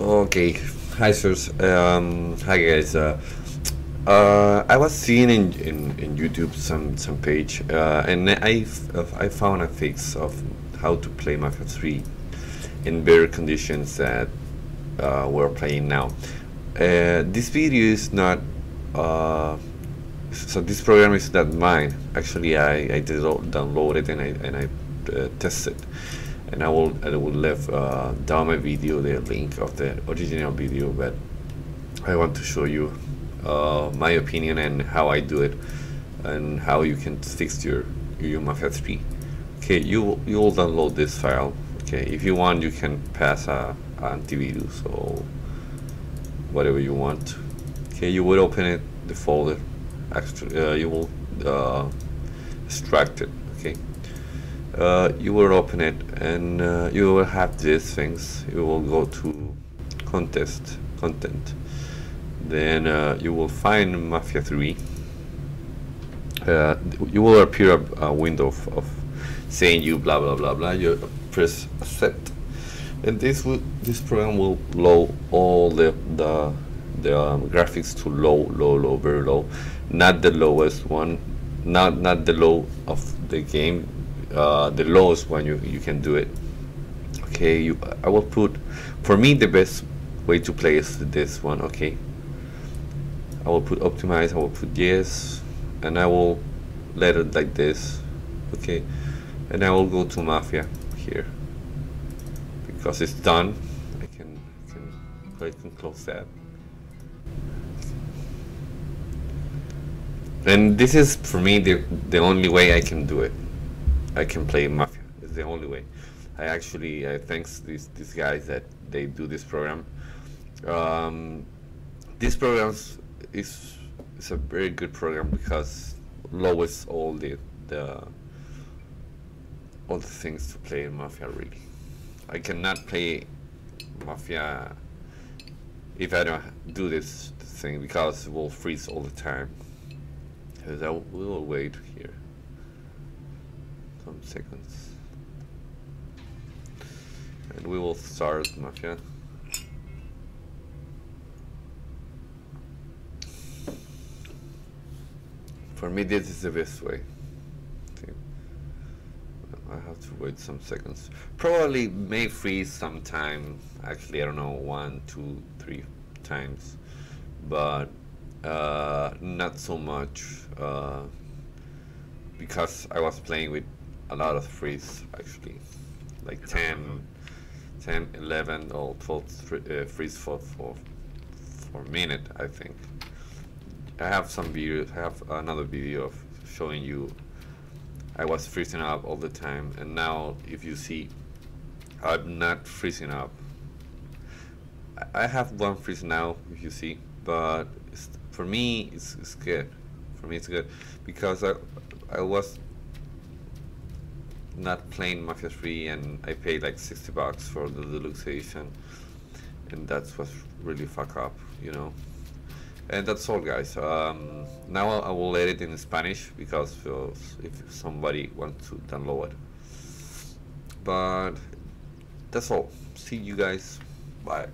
Okay, hi Sus. Hi guys. I was seeing in YouTube some page, and I found a fix of how to play Mafia 3 in better conditions that we're playing now. This video is not. So this program is not mine. Actually, I did download it and I tested, and I will leave down my video the link of the original video, but I want to show you my opinion and how I do it and how you can fix your Mafia 3. Okay, you will download this file. Okay, if you want, you can pass a antivirus or whatever you want. Okay, you will open it, the folder. Actually, you will extract it. Okay, you will open it, and you will have these things. You will go to content. Then you will find Mafia 3. You will appear a window of saying you blah blah blah blah. You press accept, and this program will blow all the graphics to low, very low, not the lowest one, not the low of the game, the lowest one you can do it. Okay, I will put, for me the best way to play is this one. Okay, I will put optimize, I will put yes, and I will let it like this. Okay, and I will go to Mafia here because it's done. I can close that. And this is for me the only way I can do it. I can play Mafia. It's the only way. I thanks these guys that they do this program. This program is a very good program because lowers all the things to play in Mafia. Really, I cannot play Mafia if I don't do this thing because it will freeze all the time. Because I will wait here some seconds and we will start Mafia. For me this is the best way. Okay. I have to wait some seconds. Probably may freeze sometime, actually I don't know, 1, 2, 3 times, but not so much because I was playing with a lot of freeze, actually like 10, 11 or 12 freeze for a minute. I think I have some videos, I have another video of showing you I was freezing up all the time, and now if you see I'm not freezing up. I have one freeze now if you see, but for me, it's good. For me, it's good because I was not playing Mafia 3, and I paid like $60 for the deluxe edition, and that's what really fuck up, you know. And that's all, guys. Now I will let it in Spanish because if somebody wants to download it. But that's all. See you guys. Bye.